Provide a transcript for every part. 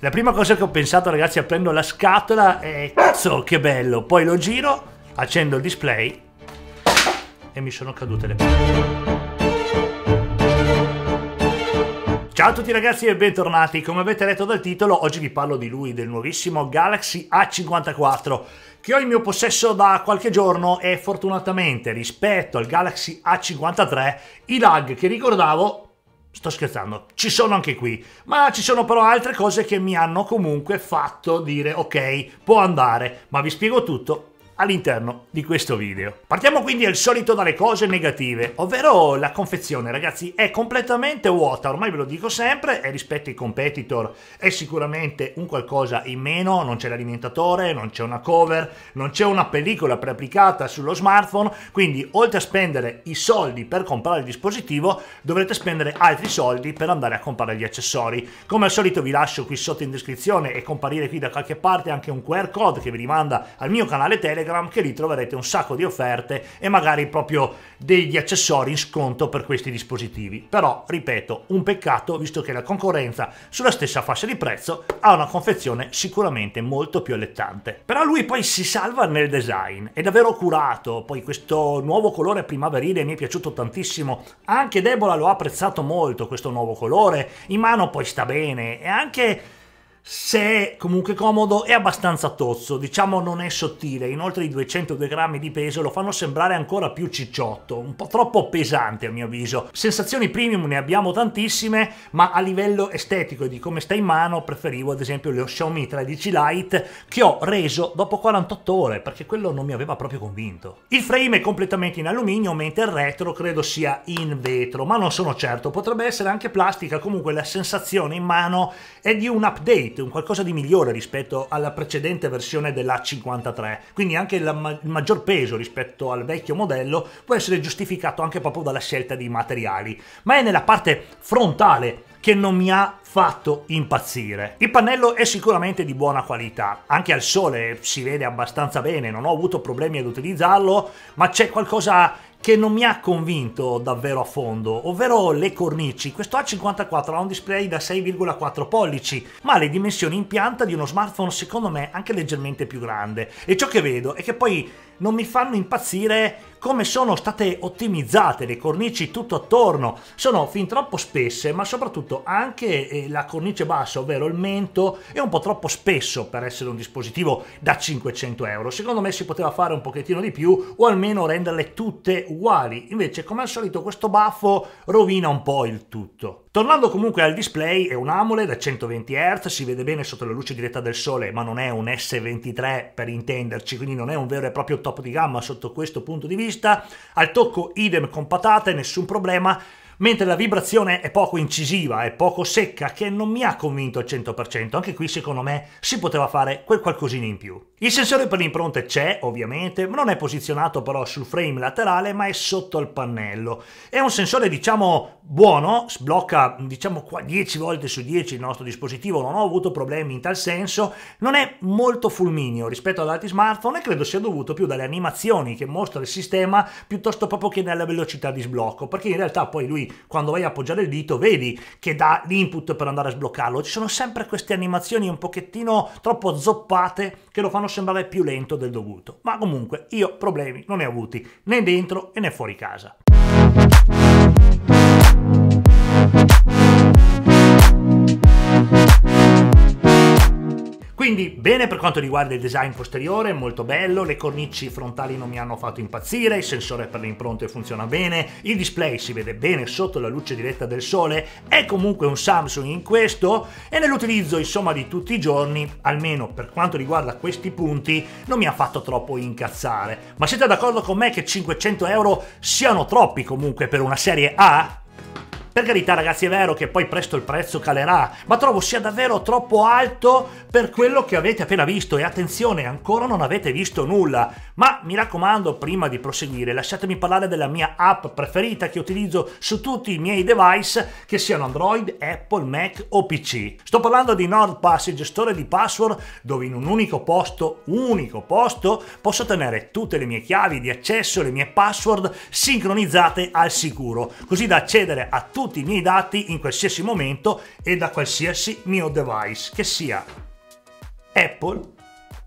La prima cosa che ho pensato, ragazzi, aprendo la scatola è cazzo che bello, poi lo giro, accendo il display e mi sono cadute le palle. Ciao a tutti ragazzi e bentornati, come avete letto dal titolo oggi vi parlo di lui, del nuovissimo Galaxy A54 che ho in mio possesso da qualche giorno e fortunatamente rispetto al Galaxy A53 i lag che ricordavo, sto scherzando, ci sono anche qui, ma ci sono però altre cose che mi hanno comunque fatto dire ok, può andare, ma vi spiego tutto all'interno di questo video. Partiamo quindi al solito dalle cose negative, ovvero la confezione, ragazzi, è completamente vuota, ormai ve lo dico sempre, e rispetto ai competitor è sicuramente un qualcosa in meno, non c'è l'alimentatore, non c'è una cover, non c'è una pellicola preapplicata sullo smartphone, quindi oltre a spendere i soldi per comprare il dispositivo, dovrete spendere altri soldi per andare a comprare gli accessori. Come al solito vi lascio qui sotto in descrizione e comparire qui da qualche parte anche un QR code che vi rimanda al mio canale Telegram, che lì troverete un sacco di offerte e magari proprio degli accessori in sconto per questi dispositivi. Però, ripeto, un peccato visto che la concorrenza sulla stessa fascia di prezzo ha una confezione sicuramente molto più allettante. Però lui poi si salva nel design, è davvero curato, poi questo nuovo colore primaverile mi è piaciuto tantissimo, anche Deborah lo ha apprezzato molto questo nuovo colore, in mano poi sta bene e anche... se è comunque comodo è abbastanza tozzo, diciamo non è sottile, inoltre i 202 grammi di peso lo fanno sembrare ancora più cicciotto, un po' troppo pesante a mio avviso. Sensazioni premium ne abbiamo tantissime, ma a livello estetico e di come sta in mano preferivo ad esempio lo Xiaomi 13 Lite che ho reso dopo 48 ore perché quello non mi aveva proprio convinto. Il frame è completamente in alluminio mentre il retro credo sia in vetro, ma non sono certo, potrebbe essere anche plastica, comunque la sensazione in mano è di un update, un qualcosa di migliore rispetto alla precedente versione dell'A53, quindi anche il maggior peso rispetto al vecchio modello può essere giustificato anche proprio dalla scelta di materiali, ma è nella parte frontale che non mi ha fatto impazzire. Il pannello è sicuramente di buona qualità, anche al sole si vede abbastanza bene, non ho avuto problemi ad utilizzarlo, ma c'è qualcosa che non mi ha convinto davvero a fondo, ovvero le cornici. Questo A54 ha un display da 6,4 pollici, ma ha le dimensioni in pianta di uno smartphone secondo me anche leggermente più grande, e ciò che vedo è che poi non mi fanno impazzire come sono state ottimizzate le cornici tutto attorno, sono fin troppo spesse, ma soprattutto anche la cornice bassa, ovvero il mento, è un po' troppo spesso per essere un dispositivo da 500 euro. Secondo me si poteva fare un pochettino di più o almeno renderle tutte uguali, invece come al solito questo baffo rovina un po' il tutto. Tornando comunque al display, è un AMOLED a 120 Hz, si vede bene sotto la luce diretta del sole, ma non è un S23 per intenderci, quindi non è un vero e proprio top di gamma sotto questo punto di vista. Al tocco idem con patate, nessun problema, mentre la vibrazione è poco incisiva, è poco secca, che non mi ha convinto al 100%, anche qui secondo me si poteva fare quel qualcosina in più. Il sensore per le impronte c'è ovviamente, non è posizionato però sul frame laterale ma è sotto al pannello. È un sensore diciamo buono, sblocca diciamo qua 10 volte su 10 il nostro dispositivo, non ho avuto problemi in tal senso, non è molto fulmineo rispetto ad altri smartphone e credo sia dovuto più dalle animazioni che mostra il sistema piuttosto proprio che nella velocità di sblocco, perché in realtà poi lui quando vai a appoggiare il dito vedi che dà l'input per andare a sbloccarlo, ci sono sempre queste animazioni un pochettino troppo zoppate che lo fanno sembrare più lento del dovuto, ma comunque io problemi non ne ho avuti né dentro né fuori casa. Quindi bene per quanto riguarda il design posteriore, molto bello, le cornici frontali non mi hanno fatto impazzire, il sensore per le impronte funziona bene, il display si vede bene sotto la luce diretta del sole, è comunque un Samsung in questo e nell'utilizzo insomma di tutti i giorni, almeno per quanto riguarda questi punti, non mi ha fatto troppo incazzare. Ma siete d'accordo con me che 500 euro siano troppi comunque per una serie A? Per carità ragazzi, è vero che poi presto il prezzo calerà, ma trovo sia davvero troppo alto per quello che avete appena visto e attenzione, ancora non avete visto nulla, ma mi raccomando prima di proseguire lasciatemi parlare della mia app preferita che utilizzo su tutti i miei device che siano Android, Apple, Mac o PC. Sto parlando di NordPass, il gestore di password dove in un unico posto posso tenere tutte le mie chiavi di accesso, le mie password sincronizzate al sicuro, così da accedere a tutti tutti i miei dati in qualsiasi momento e da qualsiasi mio device, che sia Apple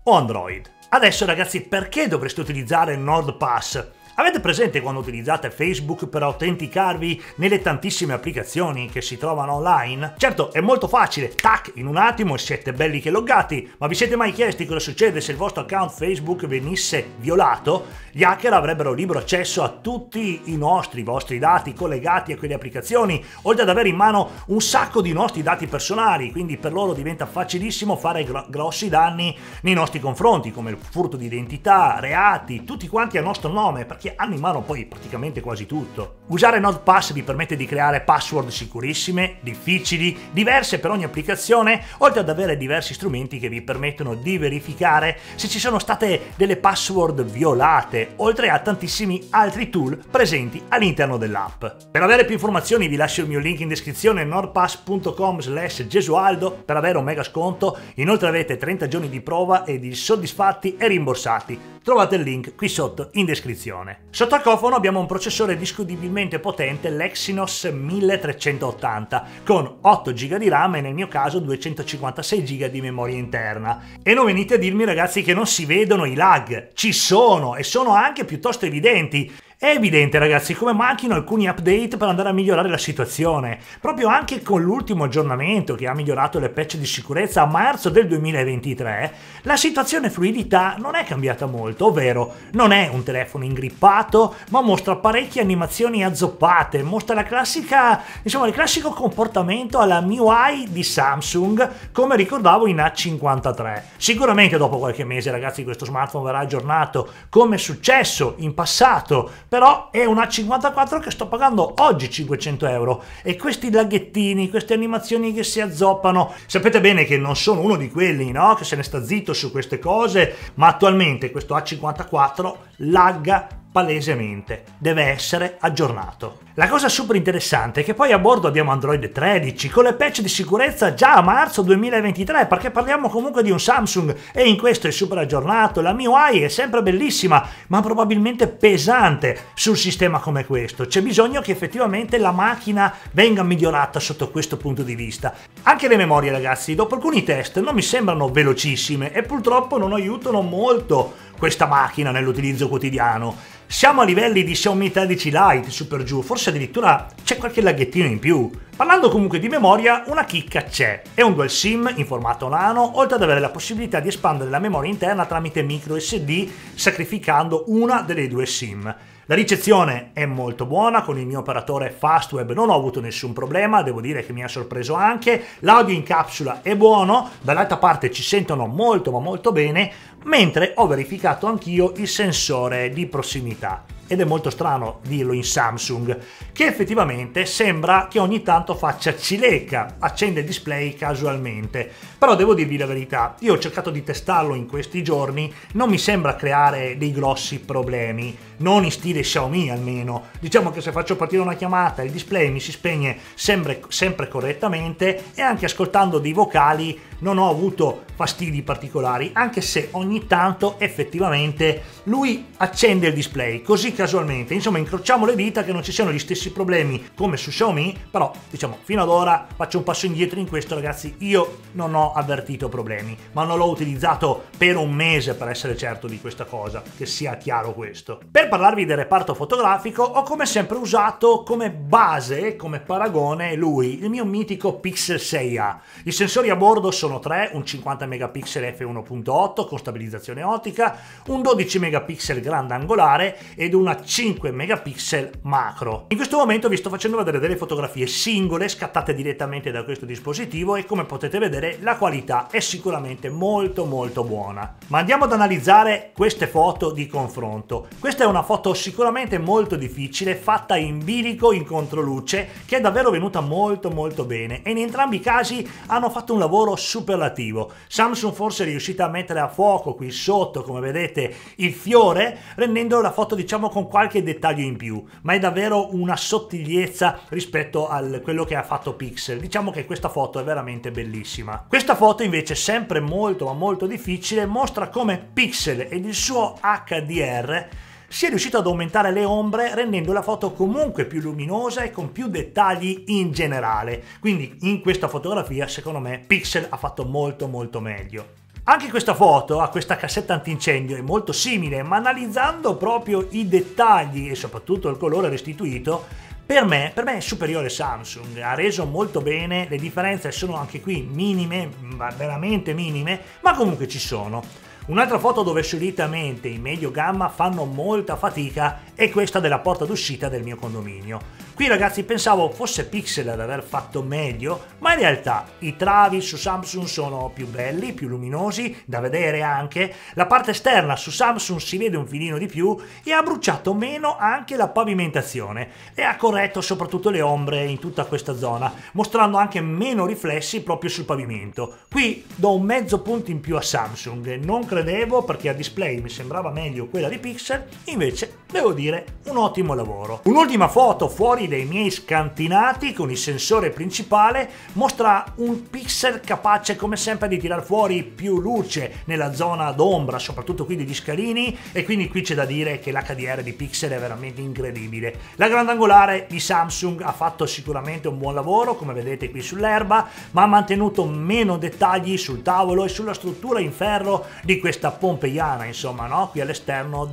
o Android. Adesso ragazzi, perché dovreste utilizzare NordPass? Avete presente quando utilizzate Facebook per autenticarvi nelle tantissime applicazioni che si trovano online? Certo, è molto facile, tac, in un attimo siete belli che loggati, ma vi siete mai chiesti cosa succede se il vostro account Facebook venisse violato? Gli hacker avrebbero libero accesso a tutti i vostri dati collegati a quelle applicazioni, oltre ad avere in mano un sacco di nostri dati personali, quindi per loro diventa facilissimo fare grossi danni nei nostri confronti, come il furto di identità, reati, tutti quanti a nostro nome, che hanno in mano poi praticamente quasi tutto. Usare NordPass vi permette di creare password sicurissime, difficili, diverse per ogni applicazione, oltre ad avere diversi strumenti che vi permettono di verificare se ci sono state delle password violate, oltre a tantissimi altri tool presenti all'interno dell'app. Per avere più informazioni vi lascio il mio link in descrizione, nordpass.com/gesualdo, per avere un mega sconto. Inoltre avete 30 giorni di prova ed il soddisfatti e rimborsati. Trovate il link qui sotto in descrizione. Sotto al cofano abbiamo un processore discutibilmente potente, l'Exynos 1380, con 8 GB di RAM e nel mio caso 256 GB di memoria interna. E non venite a dirmi ragazzi che non si vedono i lag, ci sono e sono anche piuttosto evidenti. È evidente ragazzi come manchino alcuni update per andare a migliorare la situazione, proprio anche con l'ultimo aggiornamento che ha migliorato le patch di sicurezza a marzo del 2023, la situazione fluidità non è cambiata molto, ovvero non è un telefono ingrippato, ma mostra parecchie animazioni azzoppate, mostra la classica, il classico comportamento alla MIUI di Samsung, come ricordavo in A53. Sicuramente dopo qualche mese ragazzi questo smartphone verrà aggiornato come è successo in passato, però è un A54 che sto pagando oggi 500 euro, e questi laghettini, queste animazioni che si azzoppano, sapete bene che non sono uno di quelli, no? Che se ne sta zitto su queste cose, ma attualmente questo A54 lagga palesemente, deve essere aggiornato. La cosa super interessante è che poi a bordo abbiamo Android 13 con le patch di sicurezza già a marzo 2023, perché parliamo comunque di un Samsung e in questo è super aggiornato, la MIUI è sempre bellissima ma probabilmente pesante sul sistema come questo. C'è bisogno che effettivamente la macchina venga migliorata sotto questo punto di vista. Anche le memorie ragazzi, dopo alcuni test non mi sembrano velocissime e purtroppo non aiutano molto questa macchina nell'utilizzo quotidiano. Siamo a livelli di Xiaomi 13 Lite, super giù, forse addirittura c'è qualche laghettino in più. Parlando comunque di memoria, una chicca c'è. È un dual SIM in formato nano, oltre ad avere la possibilità di espandere la memoria interna tramite micro SD, sacrificando una delle due SIM. La ricezione è molto buona, con il mio operatore Fastweb non ho avuto nessun problema, devo dire che mi ha sorpreso anche. L'audio in capsula è buono, dall'altra parte ci sentono molto ma molto bene, mentre ho verificato anch'io il sensore di prossimità. Ed è molto strano dirlo in Samsung, che effettivamente sembra che ogni tanto faccia cilecca, accende il display casualmente. Però devo dirvi la verità, io ho cercato di testarlo in questi giorni, non mi sembra creare dei grossi problemi, non in stile Xiaomi almeno. Diciamo che se faccio partire una chiamata il display mi si spegne sempre correttamente, e anche ascoltando dei vocali non ho avuto fastidi particolari, anche se ogni tanto effettivamente lui accende il display così casualmente. Insomma, incrociamo le dita che non ci siano gli stessi problemi come su Xiaomi, però diciamo fino ad ora faccio un passo indietro in questo ragazzi, io non ho avvertito problemi, ma non l'ho utilizzato per un mese per essere certo di questa cosa, che sia chiaro questo. Per parlarvi del reparto fotografico ho come sempre usato come base, come paragone lui, il mio mitico Pixel 6A. I sensori a bordo sono 3, un 50 megapixel f1.8 con stabilizzazione ottica, un 12 megapixel grandangolare ed una 5 megapixel macro. In questo momento vi sto facendo vedere delle fotografie singole scattate direttamente da questo dispositivo e come potete vedere la qualità è sicuramente molto buona. Ma andiamo ad analizzare queste foto di confronto. Questa è una foto sicuramente molto difficile, fatta in bilico, in controluce, che è davvero venuta molto bene, e in entrambi i casi hanno fatto un lavoro superlativo. Samsung forse è riuscita a mettere a fuoco qui sotto, come vedete, il fiore, rendendo la foto diciamo con qualche dettaglio in più, ma è davvero una sottigliezza rispetto a quello che ha fatto Pixel. Diciamo che questa foto è veramente bellissima. Questa foto invece, sempre molto ma molto difficile, mostra come Pixel ed il suo HDR si è riuscito ad aumentare le ombre rendendo la foto comunque più luminosa e con più dettagli in generale. Quindi in questa fotografia secondo me Pixel ha fatto molto meglio. Anche questa foto a questa cassetta antincendio è molto simile, ma analizzando proprio i dettagli e soprattutto il colore restituito, per me è superiore Samsung, ha reso molto bene, le differenze sono anche qui minime, veramente minime, ma comunque ci sono. Un'altra foto dove solitamente i medio gamma fanno molta fatica è questa della porta d'uscita del mio condominio. Qui ragazzi pensavo fosse Pixel ad aver fatto meglio, ma in realtà i travi su Samsung sono più belli, più luminosi, da vedere anche. La parte esterna su Samsung si vede un filino di più e ha bruciato meno anche la pavimentazione e ha corretto soprattutto le ombre in tutta questa zona, mostrando anche meno riflessi proprio sul pavimento. Qui do un mezzo punto in più a Samsung, non credevo perché a display mi sembrava meglio quella di Pixel, invece devo dire un ottimo lavoro. Un'ultima foto fuori dei miei scantinati con il sensore principale mostra un Pixel capace come sempre di tirar fuori più luce nella zona d'ombra, soprattutto qui degli scalini, e quindi qui c'è da dire che l'HDR di Pixel è veramente incredibile. La grandangolare di Samsung ha fatto sicuramente un buon lavoro, come vedete qui sull'erba, ma ha mantenuto meno dettagli sul tavolo e sulla struttura in ferro di questa pompeiana, insomma, no? Qui all'esterno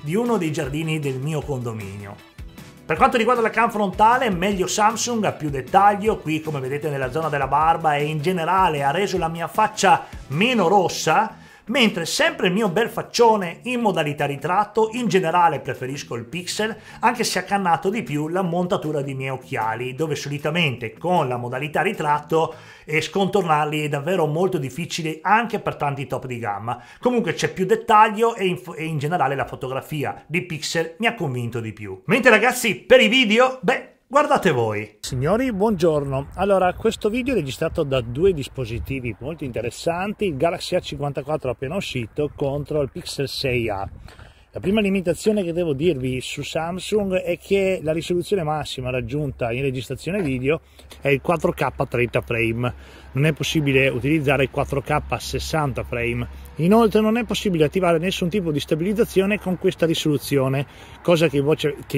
di uno dei giardini del mio condominio. Per quanto riguarda la cam frontale, meglio Samsung, ha più dettaglio, qui come vedete nella zona della barba, e in generale ha reso la mia faccia meno rossa, mentre sempre il mio bel faccione in modalità ritratto, in generale preferisco il Pixel, anche se ha cannato di più la montatura dei miei occhiali, dove solitamente con la modalità ritratto scontornarli è davvero molto difficile anche per tanti top di gamma. Comunque c'è più dettaglio e in generale la fotografia di Pixel mi ha convinto di più. Mentre ragazzi, per i video, guardate voi! Signori, buongiorno! Allora, questo video è registrato da due dispositivi molto interessanti, il Galaxy A54 appena uscito contro il Pixel 6A. La prima limitazione che devo dirvi su Samsung è che la risoluzione massima raggiunta in registrazione video è il 4K 30 frame. Non è possibile utilizzare il 4K 60 frame. Inoltre non è possibile attivare nessun tipo di stabilizzazione con questa risoluzione, cosa che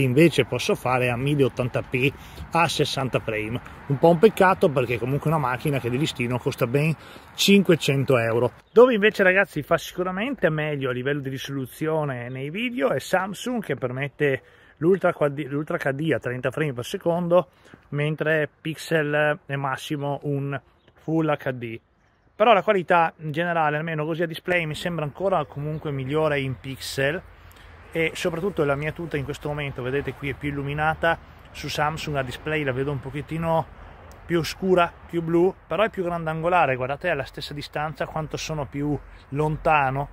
invece posso fare a 1080p a 60 frame. Un po' un peccato perché comunque una macchina che di listino costa ben 500 euro. Dove invece ragazzi fa sicuramente meglio a livello di risoluzione nei video è Samsung, che permette l'Ultra HD a 30 frame per secondo, mentre Pixel è massimo un Full HD. Però la qualità in generale, almeno così a display, mi sembra ancora comunque migliore in Pixel, e soprattutto la mia tuta in questo momento, vedete qui, è più illuminata. Su Samsung a display la vedo un pochettino più scura, più blu, però è più grandangolare, guardate alla stessa distanza quanto sono più lontano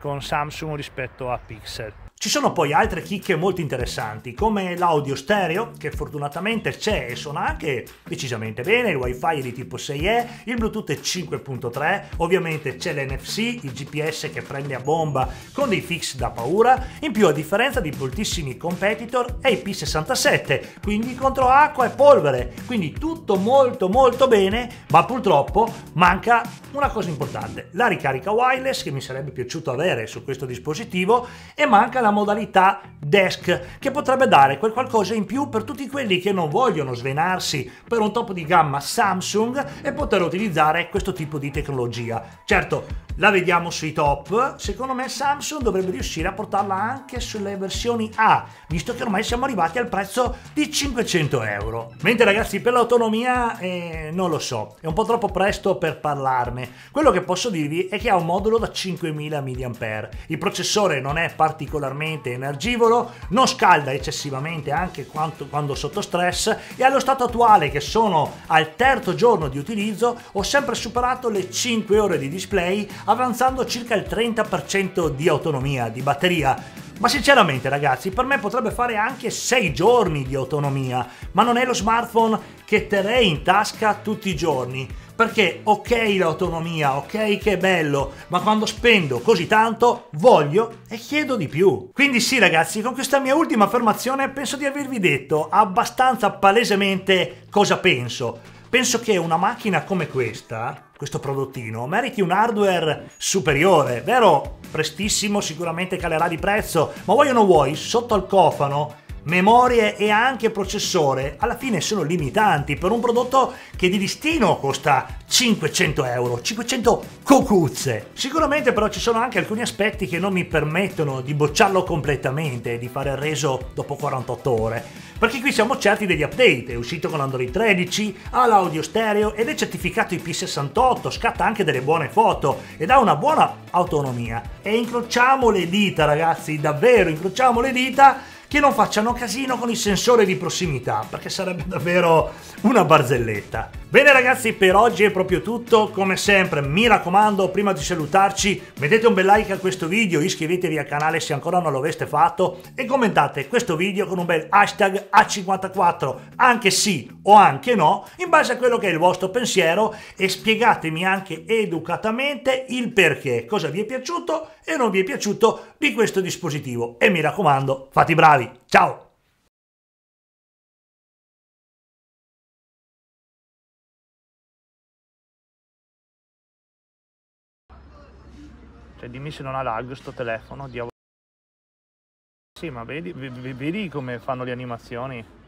con Samsung rispetto a Pixel. Ci sono poi altre chicche molto interessanti, come l'audio stereo, che fortunatamente c'è e suona anche decisamente bene, il wifi è di tipo 6E, il Bluetooth è 5.3, ovviamente c'è l'NFC, il GPS che prende a bomba con dei fix da paura, in più a differenza di moltissimi competitor è IP67, quindi contro acqua e polvere, quindi tutto molto bene, ma purtroppo manca una cosa importante, la ricarica wireless che mi sarebbe piaciuto avere su questo dispositivo, e manca la modalità desk, che potrebbe dare quel qualcosa in più per tutti quelli che non vogliono svenarsi per un top di gamma Samsung e poter utilizzare questo tipo di tecnologia. Certo, la vediamo sui top, secondo me Samsung dovrebbe riuscire a portarla anche sulle versioni A, visto che ormai siamo arrivati al prezzo di 500 euro. Mentre ragazzi, per l'autonomia non lo so, è un po' troppo presto per parlarne. Quello che posso dirvi è che ha un modulo da 5000 mAh, il processore non è particolarmente energivoro, non scalda eccessivamente anche quando sotto stress, e allo stato attuale, che sono al terzo giorno di utilizzo, ho sempre superato le 5 ore di display, avanzando circa il 30% di autonomia di batteria. Ma sinceramente ragazzi, per me potrebbe fare anche 6 giorni di autonomia, ma non è lo smartphone che terrei in tasca tutti i giorni, perché ok l'autonomia, ok che è bello, ma quando spendo così tanto voglio e chiedo di più. Quindi sì ragazzi, con questa mia ultima affermazione penso di avervi detto abbastanza palesemente cosa penso. Penso che una macchina come questa, questo prodottino, meriti un hardware superiore, vero? Prestissimo, sicuramente calerà di prezzo, ma vuoi o non vuoi, sotto al cofano memorie e anche processore alla fine sono limitanti per un prodotto che di listino costa 500 euro, 500 cocuzze. Sicuramente però ci sono anche alcuni aspetti che non mi permettono di bocciarlo completamente, di fare il reso dopo 48 ore, perché qui siamo certi degli update. È uscito con Android 13, ha l'audio stereo ed è certificato IP68, scatta anche delle buone foto ed ha una buona autonomia. E incrociamo le dita ragazzi, davvero incrociamo le dita che non facciano casino con il sensore di prossimità, perché sarebbe davvero una barzelletta. Bene ragazzi, per oggi è proprio tutto. Come sempre mi raccomando, prima di salutarci mettete un bel like a questo video, iscrivetevi al canale se ancora non lo aveste fatto e commentate questo video con un bel hashtag A54, anche sì o anche no, in base a quello che è il vostro pensiero, e spiegatemi anche educatamente il perché, cosa vi è piaciuto e non vi è piaciuto di questo dispositivo. E mi raccomando, fate i bravi. Ciao! Cioè, dimmi se non ha lag sto telefono, diavolo. Sì, ma vedi come fanno le animazioni?